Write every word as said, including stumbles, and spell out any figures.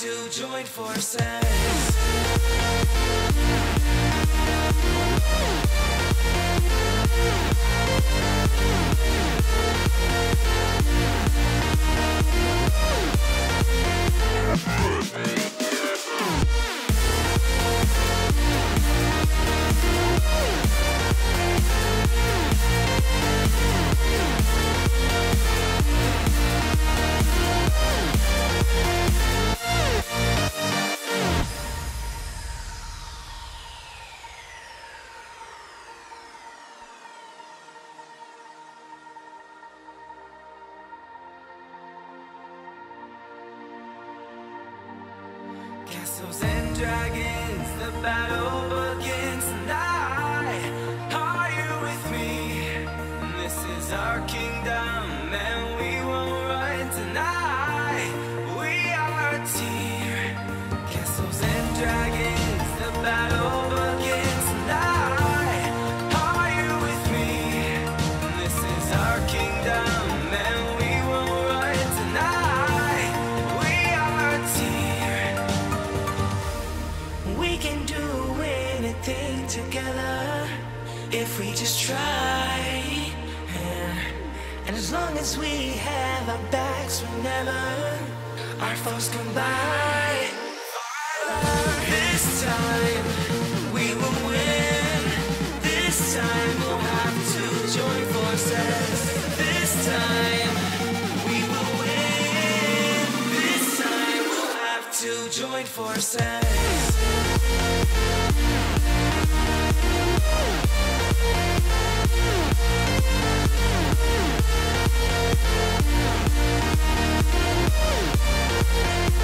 to join forces. Castles and dragons, the battle begins, and I, are you with me? This is our kingdom, and we won't run tonight. We are a team. Castles and dragons, the battle begins, and I, are you with me? This is our kingdom, and we won't run tonight. We are a team. We can do anything together if we just try, yeah. And as long as we have our backs, whenever our foes come by, forever. This time we will win. This time we'll have to join forces. This time we will win. This time we'll have to join forces. We'll be right back.